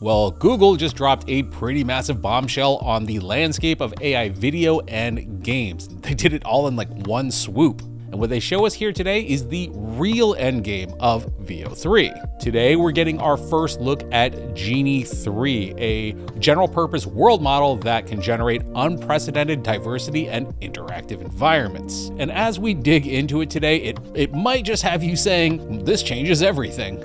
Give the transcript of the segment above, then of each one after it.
Well, Google just dropped a pretty massive bombshell on the landscape of AI video and games. They did it all in like one swoop. And what they show us here today is the real endgame of Veo-3. Today, we're getting our first look at Genie 3, a general purpose world model that can generate unprecedented diversity and interactive environments. And as we dig into it today, it might just have you saying, this changes everything.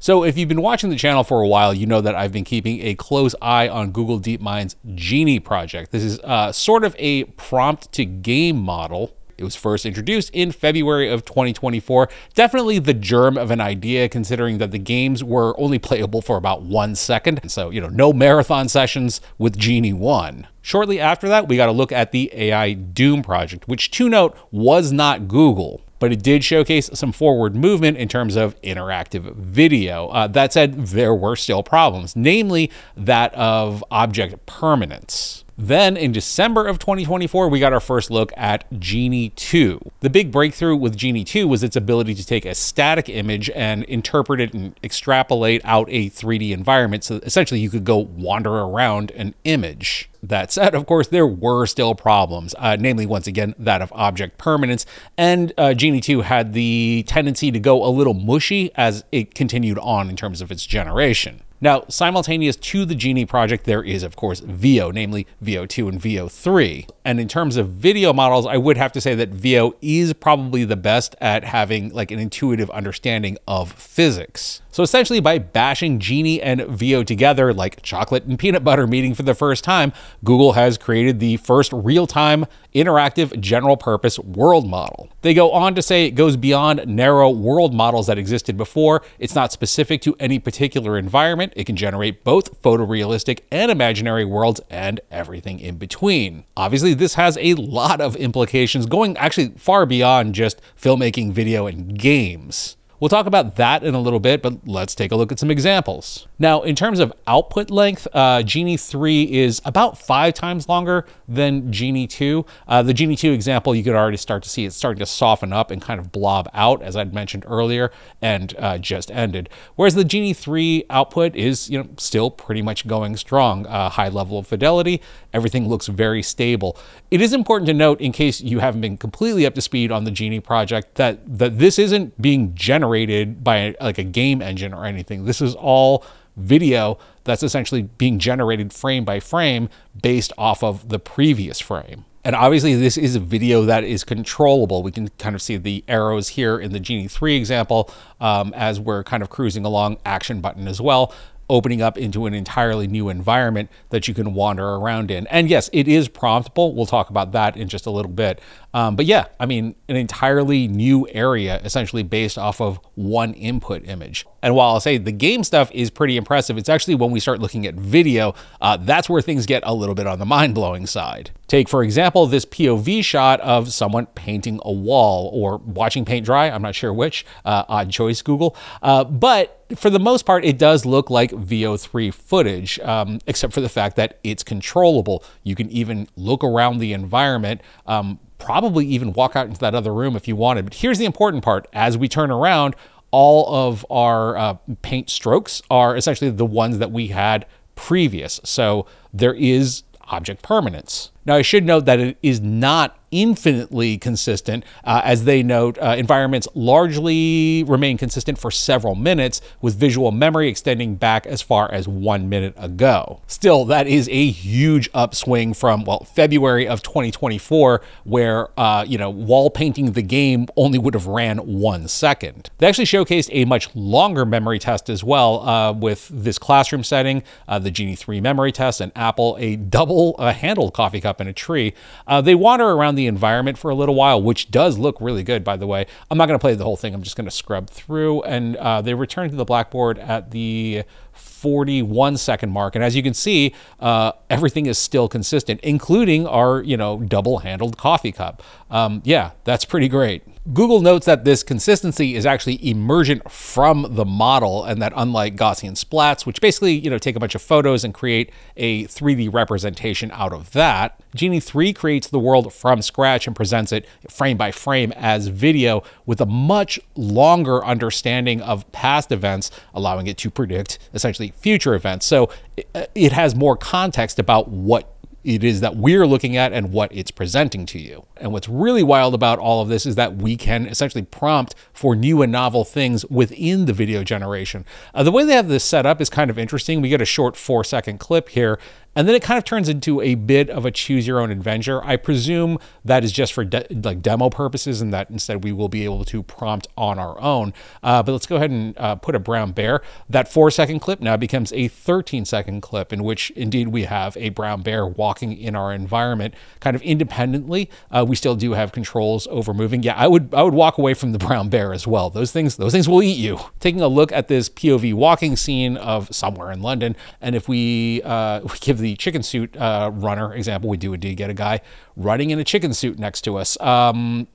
So if you've been watching the channel for a while, you know that I've been keeping a close eye on Google DeepMind's Genie project. This is sort of a prompt to game model. It was first introduced in February of 2024. Definitely the germ of an idea, considering that the games were only playable for about 1 second. And so, no marathon sessions with Genie 1. Shortly after that, we got a look at the AI Doom project, which to note was not Google, but it did showcase some forward movement in terms of interactive video. That said, there were still problems, namely that of object permanence. Then in December of 2024, we got our first look at Genie 2. The big breakthrough with Genie 2 was its ability to take a static image and interpret it and extrapolate out a 3D environment. So essentially you could go wander around an image. That said, of course, there were still problems, namely, once again, that of object permanence. And Genie 2 had the tendency to go a little mushy as it continued on in terms of its generation. Now, simultaneous to the Genie project, there is, of course, Veo, namely Veo-2 and Veo-3. And in terms of video models, I would have to say that Veo is probably the best at having like an intuitive understanding of physics. So essentially by bashing Genie and Veo together, like chocolate and peanut butter meeting for the first time, Google has created the first real-time interactive general purpose world model. They go on to say it goes beyond narrow world models that existed before. It's not specific to any particular environment. It can generate both photorealistic and imaginary worlds and everything in between. Obviously, this has a lot of implications going actually far beyond just filmmaking, video, and games. We'll talk about that in a little bit, but let's take a look at some examples. Now, in terms of output length, Genie 3 is about 5 times longer than Genie 2. The Genie 2 example, you could already start to see it's starting to soften up and kind of blob out, as I'd mentioned earlier, and just ended. Whereas the Genie 3 output is, still pretty much going strong, high level of fidelity. Everything looks very stable. It is important to note, in case you haven't been completely up to speed on the Genie project, that this isn't being generated by like a game engine or anything. This is all video that's essentially being generated frame by frame based off of the previous frame. And obviously this is a video that is controllable. We can kind of see the arrows here in the Genie 3 example as we're kind of cruising along, action button as well, opening up into an entirely new environment that you can wander around in. And yes, it is promptable. We'll talk about that in just a little bit. But yeah, I mean, an entirely new area, essentially based off of one input image. And while I'll say the game stuff is pretty impressive, it's actually when we start looking at video, that's where things get a little bit on the mind-blowing side. Take, for example, this POV shot of someone painting a wall or watching paint dry. I'm not sure which, odd choice, Google. But for the most part, it does look like Veo-3 footage, except for the fact that it's controllable. You can even look around the environment, probably even walk out into that other room if you wanted. But here's the important part. As we turn around, all of our paint strokes are essentially the ones that we had previous. So there is object permanence. Now, I should note that it is not infinitely consistent. As they note, environments largely remain consistent for several minutes, with visual memory extending back as far as 1 minute ago. Still, that is a huge upswing from, well, February of 2024, where, wall painting the game only would have ran 1 second. They actually showcased a much longer memory test as well, with this classroom setting, the Genie 3 memory test, and Apple, a double-handled coffee cup in a tree. They wander around the environment for a little while, which does look really good, by the way. I'm not going to play the whole thing. I'm just going to scrub through. And they return to the blackboard at the 41-second mark. And as you can see, everything is still consistent, including our, double-handled coffee cup. Yeah, that's pretty great. Google notes that this consistency is actually emergent from the model, and that unlike Gaussian splats, which basically, take a bunch of photos and create a 3D representation out of that, Genie 3 creates the world from scratch and presents it frame by frame as video, with a much longer understanding of past events, allowing it to predict essentially essentially future events. So it has more context about what it is that we're looking at and what it's presenting to you. And what's really wild about all of this is that we can essentially prompt for new and novel things within the video generation. The way they have this set up is kind of interesting. We get a short 4-second clip here, and then it kind of turns into a bit of a choose your own adventure. I presume that is just for demo purposes, and that instead we will be able to prompt on our own. But let's go ahead and put a brown bear. That 4-second clip now becomes a 13-second clip, in which indeed we have a brown bear walking in our environment kind of independently. We still do have controls over moving. Yeah, I would walk away from the brown bear as well. Those things will eat you. Taking a look at this POV walking scene of somewhere in London, and if we give the chicken suit runner example, we do indeed get a guy running in a chicken suit next to us,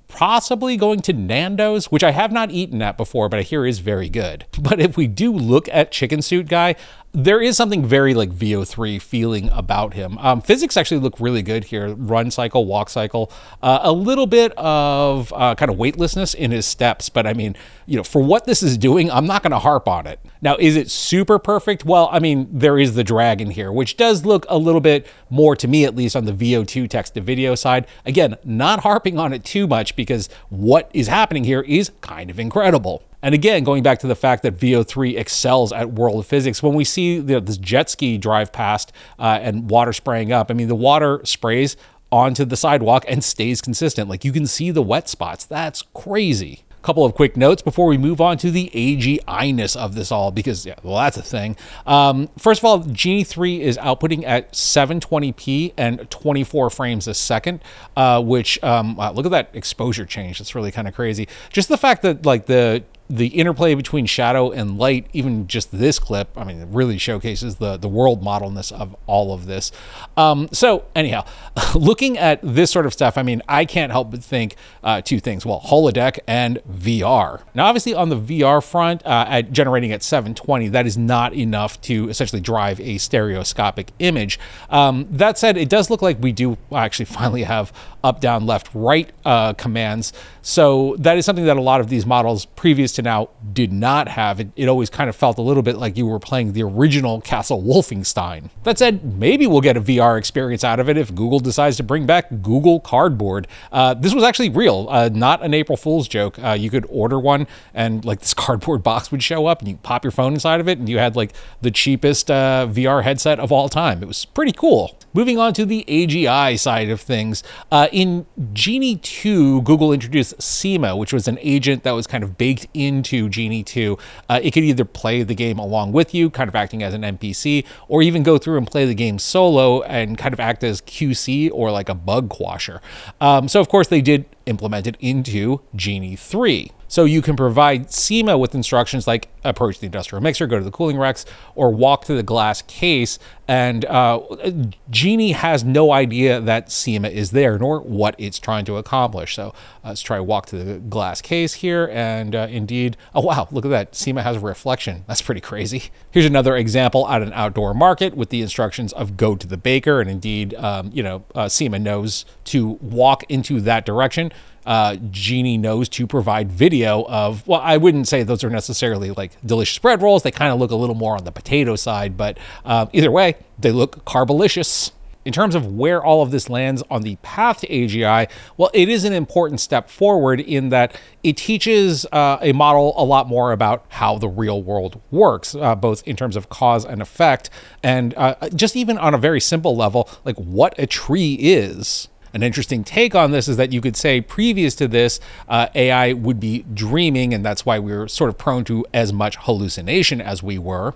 possibly going to Nando's, which I have not eaten at before, but I hear is very good. But if we do look at chicken suit guy, there is something very like Veo-3 feeling about him. Physics actually look really good here. Run cycle, walk cycle, a little bit of kind of weightlessness in his steps. But I mean, you know, for what this is doing, I'm not going to harp on it. Now, is it super perfect? Well, I mean, there is the dragon here, which does look a little bit more, to me at least, on the Veo-2 text to video side. Again, not harping on it too much because what is happening here is kind of incredible. And again, going back to the fact that Veo-3 excels at world of physics, when we see this jet ski drive past and water spraying up, I mean, the water sprays onto the sidewalk and stays consistent. Like, you can see the wet spots. That's crazy. Couple of quick notes before we move on to the AGI-ness of this all, because, yeah, well, that's a thing. First of all, Genie 3 is outputting at 720p and 24 frames a second, which, wow, look at that exposure change. That's really kind of crazy. Just the fact that, like, the interplay between shadow and light, even just this clip, I mean, it really showcases the world modelness of all of this. So anyhow, looking at this sort of stuff, I mean, I can't help but think two things. Well, holodeck and VR. Now, obviously on the VR front, at generating at 720, that is not enough to essentially drive a stereoscopic image. That said, it does look like we do actually finally have up, down, left, right commands. So that is something that a lot of these models previous to now did not have. It always kind of felt a little bit like you were playing the original Castle Wolfenstein. That said, maybe we'll get a VR experience out of it if Google decides to bring back Google Cardboard. This was actually real, not an April Fool's joke. You could order one and like this cardboard box would show up and you pop your phone inside of it and you had like the cheapest VR headset of all time. It was pretty cool. Moving on to the AGI side of things. In Genie 2, Google introduced Sima, which was an agent that was kind of baked into Genie 2. It could either play the game along with you, kind of acting as an NPC, or even go through and play the game solo and kind of act as QC or like a bug quasher. So of course they did implement it into Genie 3. So you can provide Sima with instructions like approach the industrial mixer, go to the cooling racks, or walk through the glass case. And Genie has no idea that Sima is there, nor what it's trying to accomplish. So let's try walk to the glass case here. And indeed, oh wow, look at that. Sima has a reflection. That's pretty crazy. Here's another example at an outdoor market with the instructions of go to the baker. And indeed, you know, Sima knows to walk into that direction. Genie knows to provide video of, well, I wouldn't say those are necessarily like delicious bread rolls. They kind of look a little more on the potato side, but either way, they look carbalicious. In terms of where all of this lands on the path to AGI, well, it is an important step forward in that it teaches a model a lot more about how the real world works, both in terms of cause and effect, and just even on a very simple level, like what a tree is. An interesting take on this is that you could say previous to this, AI would be dreaming, and that's why we were sort of prone to as much hallucination as we were.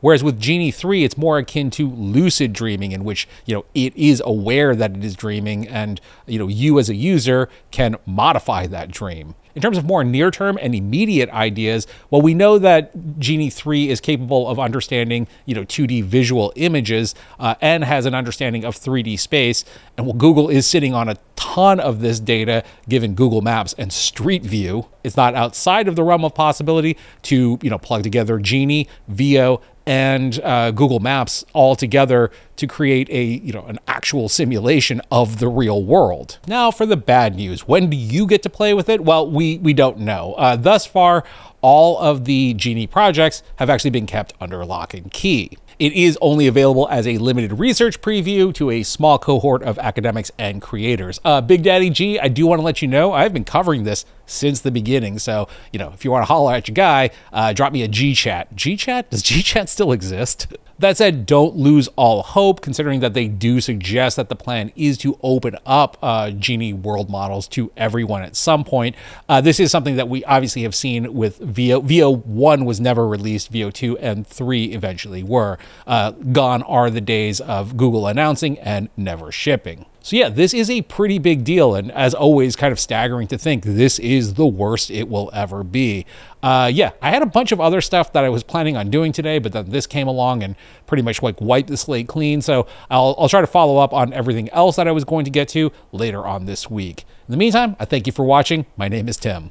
Whereas with Genie 3, it's more akin to lucid dreaming, in which, you know, it is aware that it is dreaming and, you know, you as a user can modify that dream. In terms of more near-term and immediate ideas, well, we know that Genie 3 is capable of understanding, you know, 2D visual images and has an understanding of 3D space. And well, Google is sitting on a ton of this data, given Google Maps and Street View. It's not outside of the realm of possibility to, you know, plug together Genie, Veo, and Google Maps all together to create a, an actual simulation of the real world. Now for the bad news, when do you get to play with it? Well, we don't know. Thus far, all of the Genie projects have actually been kept under lock and key. It is only available as a limited research preview to a small cohort of academics and creators. Big Daddy G, I do want to let you know, I've been covering this since the beginning. So, if you want to holler at your guy, drop me a G-Chat. G-Chat? Does G-Chat still exist? That said, don't lose all hope, considering that they do suggest that the plan is to open up Genie world models to everyone at some point. This is something that we obviously have seen with Veo. Veo-1 was never released. Veo-2 and 3 eventually were. Gone are the days of Google announcing and never shipping. So yeah, this is a pretty big deal, and as always, kind of staggering to think this is the worst it will ever be. Yeah, I had a bunch of other stuff that I was planning on doing today, but then this came along and pretty much like wiped the slate clean. So I'll try to follow up on everything else that I was going to get to later on this week. In the meantime, I thank you for watching. My name is Tim.